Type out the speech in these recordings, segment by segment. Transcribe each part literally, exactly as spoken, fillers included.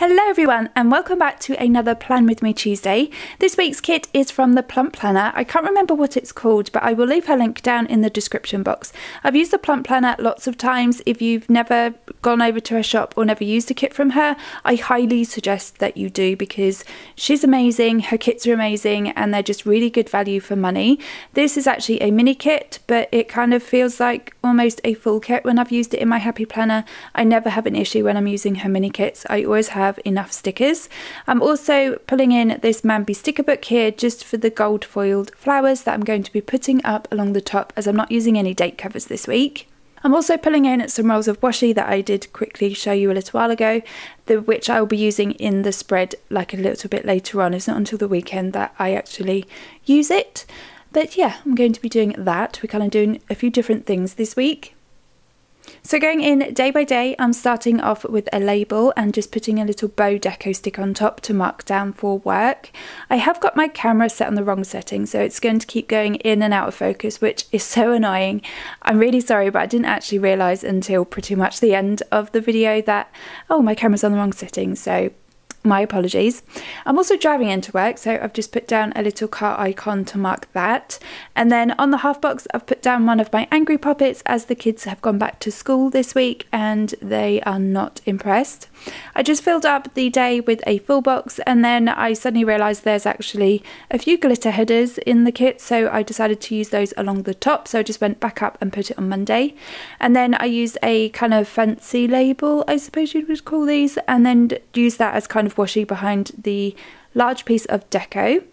Hello everyone and welcome back to another Plan With Me Tuesday. This week's kit is from the Plump Planner. I can't remember what it's called, but I will leave her link down in the description box. I've used the Plump Planner lots of times. If you've never gone over to her shop or never used a kit from her, I highly suggest that you do because she's amazing, her kits are amazing and they're just really good value for money. This is actually a mini kit, but it kind of feels like almost a full kit when I've used it in my Happy Planner. I never have an issue when I'm using her mini kits. I always have enough stickers. I'm also pulling in this Mambi sticker book here just for the gold foiled flowers that I'm going to be putting up along the top as I'm not using any date covers this week. I'm also pulling in some rolls of washi that I did quickly show you a little while ago, the, which I'll be using in the spread like a little bit later on. It's not until the weekend that I actually use it. But yeah, I'm going to be doing that. We're kind of doing a few different things this week. So going in day by day, I'm starting off with a label and just putting a little bow deco stick on top to mark down for work. I have got my camera set on the wrong setting, so it's going to keep going in and out of focus, which is so annoying. I'm really sorry, but I didn't actually realise until pretty much the end of the video that, oh, my camera's on the wrong setting, so my apologies. I'm also driving into work, so I've just put down a little car icon to mark that. And then on the half box, I've put down one of my angry poppets as the kids have gone back to school this week and they are not impressed. I just filled up the day with a full box and then I suddenly realised there's actually a few glitter headers in the kit, so I decided to use those along the top, so I just went back up and put it on Monday. And then I used a kind of fancy label, I suppose you would call these, and then used that as kind of washi behind the large piece of deco.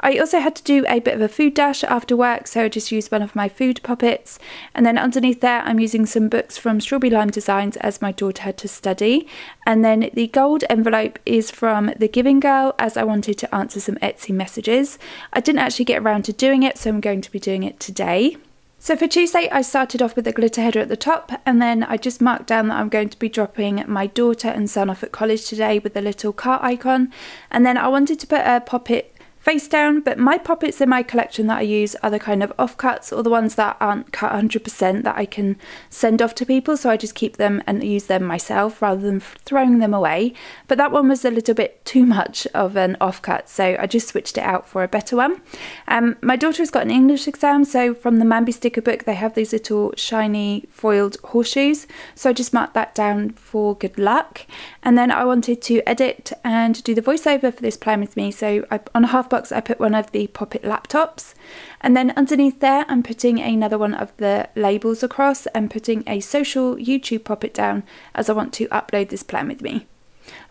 I also had to do a bit of a food dash after work, so I just used one of my food poppets, and then underneath there I'm using some books from Strawberry Lime Designs as my daughter had to study. And then the gold envelope is from The Giving Girl as I wanted to answer some Etsy messages. I didn't actually get around to doing it, so I'm going to be doing it today. So for Tuesday, I started off with a glitter header at the top, and then I just marked down that I'm going to be dropping my daughter and son off at college today with a little car icon. And then I wanted to put a poppet face down, but my poppets in my collection that I use are the kind of offcuts or the ones that aren't cut one hundred percent that I can send off to people, so I just keep them and use them myself rather than throwing them away. But that one was a little bit too much of an offcut, so I just switched it out for a better one. Um, my daughter has got an English exam, so from the Mambi sticker book they have these little shiny foiled horseshoes, so I just marked that down for good luck. And then I wanted to edit and do the voiceover for this Plan With Me, so I, on a half box I put one of the poppet laptops. And then underneath there I'm putting another one of the labels across and putting a social YouTube poppet down as I want to upload this Plan With Me.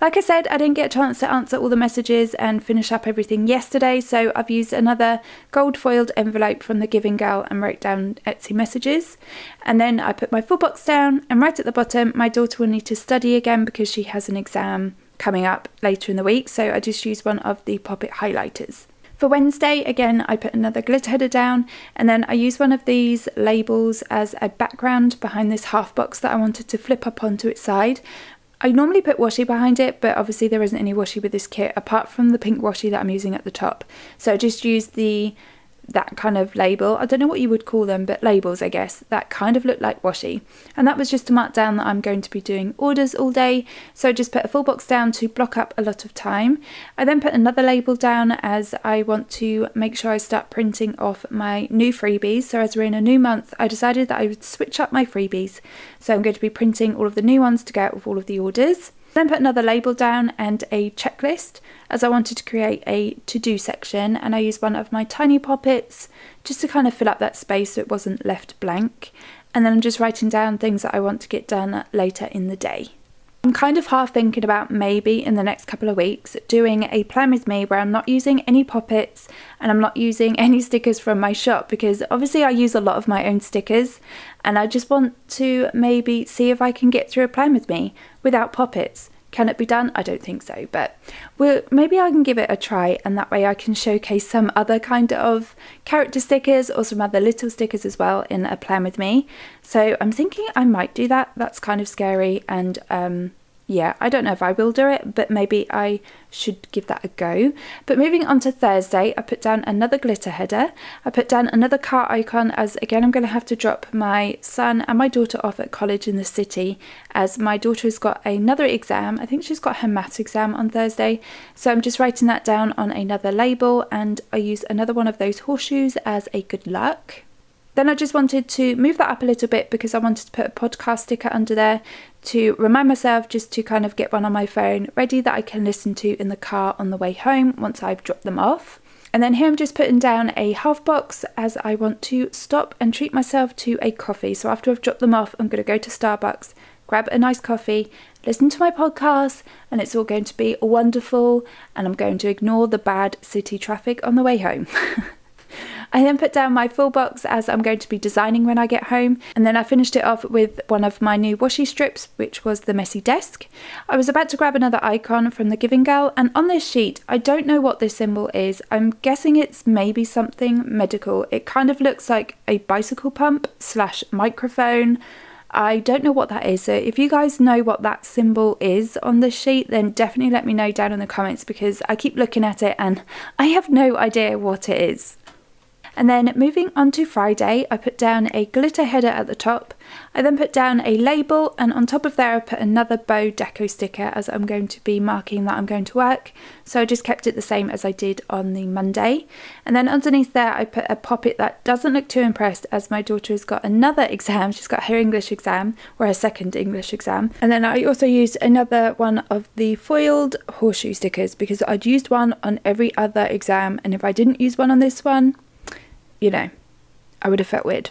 Like I said, I didn't get a chance to answer all the messages and finish up everything yesterday, so I've used another gold foiled envelope from The Giving Girl and wrote down Etsy messages. And then I put my full box down, and right at the bottom my daughter will need to study again because she has an exam coming up later in the week, so I just used one of the poppet highlighters. For Wednesday, again, I put another glitter header down, and then I used one of these labels as a background behind this half box that I wanted to flip up onto its side. I normally put washi behind it, but obviously there isn't any washi with this kit apart from the pink washi that I'm using at the top. So I just used the that kind of label. I don't know what you would call them, but labels, I guess, that kind of look like washi. And that was just to mark down that I'm going to be doing orders all day, so I just put a full box down to block up a lot of time. I then put another label down as I want to make sure I start printing off my new freebies. So as we're in a new month, I decided that I would switch up my freebies, so I'm going to be printing all of the new ones to go out with all of the orders. Then put another label down and a checklist as I wanted to create a to-do section, and I used one of my tiny poppets just to kind of fill up that space so it wasn't left blank. And then I'm just writing down things that I want to get done later in the day. I'm kind of half thinking about maybe in the next couple of weeks doing a Plan With Me where I'm not using any poppets and I'm not using any stickers from my shop, because obviously I use a lot of my own stickers and I just want to maybe see if I can get through a Plan With Me without poppets. Can it be done? I don't think so, but we'll, maybe I can give it a try, and that way I can showcase some other kind of character stickers or some other little stickers as well in a Plan With Me. So I'm thinking I might do that. That's kind of scary and um, yeah, I don't know if I will do it, but maybe I should give that a go. But moving on to Thursday, I put down another glitter header. I put down another car icon, as again I'm going to have to drop my son and my daughter off at college in the city, as my daughter has got another exam. I think she's got her maths exam on Thursday, so I'm just writing that down on another label, and I use another one of those horseshoes as a good luck. Then I just wanted to move that up a little bit because I wanted to put a podcast sticker under there to remind myself just to kind of get one on my phone ready that I can listen to in the car on the way home once I've dropped them off. And then here I'm just putting down a half box as I want to stop and treat myself to a coffee. So after I've dropped them off, I'm going to go to Starbucks, grab a nice coffee, listen to my podcast, and it's all going to be wonderful, and I'm going to ignore the bad city traffic on the way home. I then put down my full box as I'm going to be designing when I get home, and then I finished it off with one of my new washi strips, which was the messy desk. I was about to grab another icon from The Giving Girl, and on this sheet I don't know what this symbol is. I'm guessing it's maybe something medical. It kind of looks like a bicycle pump slash microphone. I don't know what that is, so if you guys know what that symbol is on the sheet, then definitely let me know down in the comments, because I keep looking at it and I have no idea what it is. And then moving on to Friday, I put down a glitter header at the top. I then put down a label, and on top of there I put another bow deco sticker, as I'm going to be marking that I'm going to work. So I just kept it the same as I did on the Monday. And then underneath there I put a pop-it that doesn't look too impressed, as my daughter has got another exam. She's got her English exam, or her second English exam. And then I also used another one of the foiled horseshoe stickers, because I'd used one on every other exam, and if I didn't use one on this one, you know, I would have felt weird.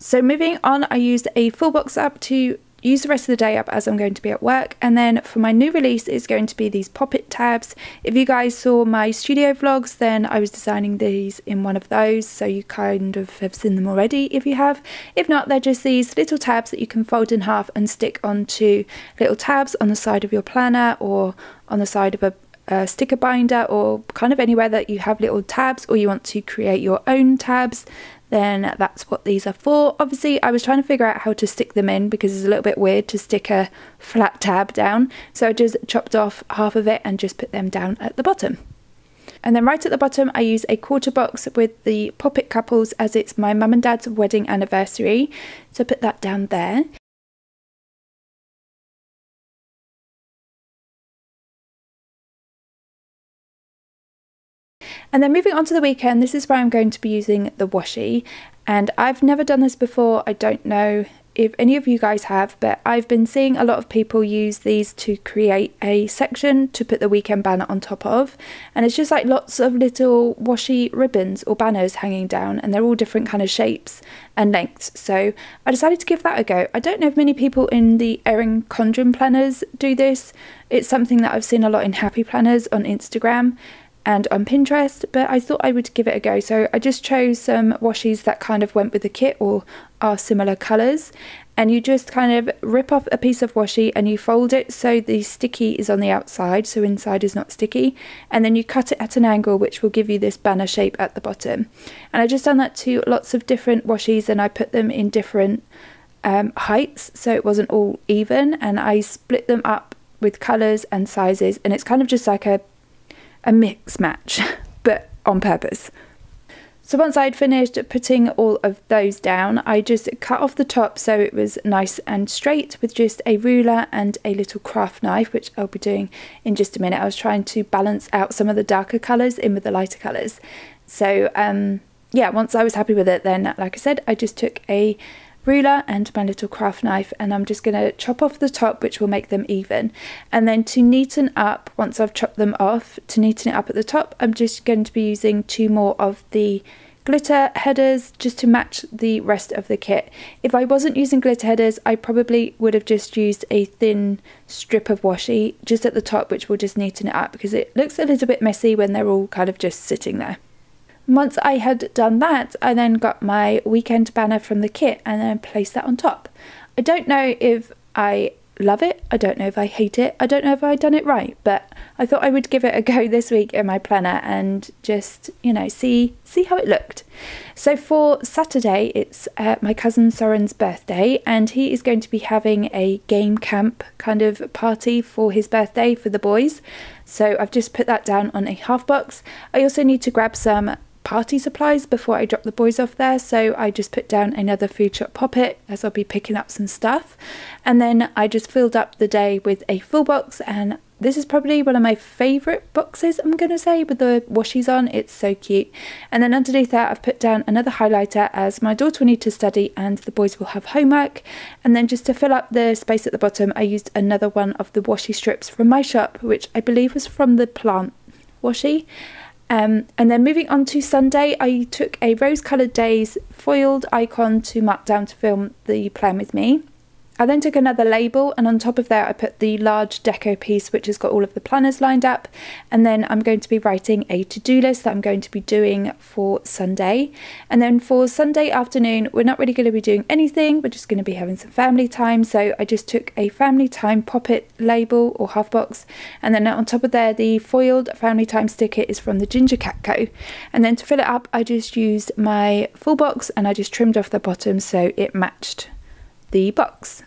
So moving on, I used a full box up to use the rest of the day up, as I'm going to be at work. And then for my new release, it's going to be these pop-it tabs. If you guys saw my studio vlogs, then I was designing these in one of those, so you kind of have seen them already if you have. If not, they're just these little tabs that you can fold in half and stick onto little tabs on the side of your planner, or on the side of a A sticker binder, or kind of anywhere that you have little tabs, or you want to create your own tabs, then that's what these are for. Obviously I was trying to figure out how to stick them in, because it's a little bit weird to stick a flat tab down, so I just chopped off half of it and just put them down at the bottom. And then right at the bottom I use a quarter box with the pop-it couples, as it's my mum and dad's wedding anniversary, so put that down there. And then moving on to the weekend, this is where I'm going to be using the washi, and I've never done this before. I don't know if any of you guys have, but I've been seeing a lot of people use these to create a section to put the weekend banner on top of, and it's just like lots of little washi ribbons or banners hanging down, and they're all different kind of shapes and lengths, so I decided to give that a go. I don't know if many people in the Erin Condren planners do this. It's something that I've seen a lot in Happy Planners on Instagram and on Pinterest, but I thought I would give it a go. So I just chose some washi's that kind of went with the kit, or are similar colours, and you just kind of rip off a piece of washi and you fold it so the sticky is on the outside, so inside is not sticky, and then you cut it at an angle, which will give you this banner shape at the bottom. And I've just done that to lots of different washi's, and I put them in different um, heights, so it wasn't all even, and I split them up with colours and sizes, and it's kind of just like a a mix match, but on purpose. So once I'd finished putting all of those down, I just cut off the top so it was nice and straight with just a ruler and a little craft knife, which I'll be doing in just a minute. I was trying to balance out some of the darker colours in with the lighter colours. So um, yeah, once I was happy with it, then like I said, I just took a ruler and my little craft knife, and I'm just going to chop off the top, which will make them even. And then to neaten up, once I've chopped them off, to neaten it up at the top, I'm just going to be using two more of the glitter headers just to match the rest of the kit. If I wasn't using glitter headers, I probably would have just used a thin strip of washi just at the top, which will just neaten it up, because it looks a little bit messy when they're all kind of just sitting there. Once I had done that, I then got my weekend banner from the kit and then placed that on top. I don't know if I love it. I don't know if I hate it. I don't know if I've done it right, but I thought I would give it a go this week in my planner and just, you know, see see how it looked. So for Saturday, it's uh, my cousin Soren's birthday, and he is going to be having a game camp kind of party for his birthday for the boys. So I've just put that down on a half box. I also need to grab some party supplies before I drop the boys off there, so I just put down another food shop poppet as I'll be picking up some stuff. And then I just filled up the day with a full box, and this is probably one of my favourite boxes, I'm gonna say, with the washies on. It's so cute. And then underneath that I've put down another highlighter, as my daughter will need to study and the boys will have homework. And then just to fill up the space at the bottom, I used another one of the washi strips from my shop, which I believe was from the plant washi. Um, and then moving on to Sunday, I took a rose coloured days foiled icon to Markdown to film the plan with me. I then took another label, and on top of that I put the large deco piece which has got all of the planners lined up, and then I'm going to be writing a to-do list that I'm going to be doing for Sunday. And then for Sunday afternoon, we're not really going to be doing anything, we're just going to be having some family time, so I just took a family time poppet label or half box, and then on top of there the foiled family time sticker is from the Ginger Cat Co. And then to fill it up I just used my full box and I just trimmed off the bottom so it matched the box.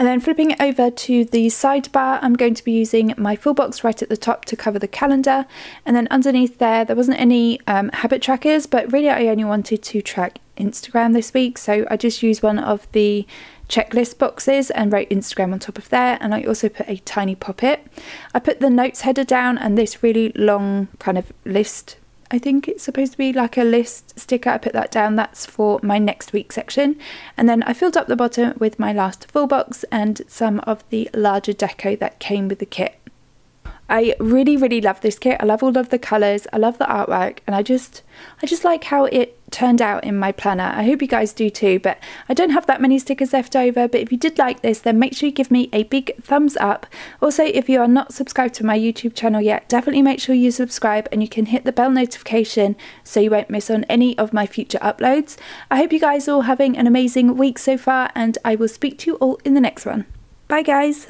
And then flipping it over to the sidebar, I'm going to be using my full box right at the top to cover the calendar. And then underneath there, there wasn't any um, habit trackers, but really I only wanted to track Instagram this week. So I just used one of the checklist boxes and wrote Instagram on top of there. And I also put a tiny poppet. I put the notes header down and this really long kind of list. I think it's supposed to be like a list sticker. I put that down. That's for my next week section. And then I filled up the bottom with my last full box and some of the larger deco that came with the kit. I really, really love this kit. I love all of the colours. I love the artwork, and I just, I just like how it turned out in my planner. I hope you guys do too, but I don't have that many stickers left over. But if you did like this, then make sure you give me a big thumbs up. Also, if you are not subscribed to my YouTube channel yet, definitely make sure you subscribe, and you can hit the bell notification so you won't miss on any of my future uploads. I hope you guys are all having an amazing week so far, and I will speak to you all in the next one. Bye guys!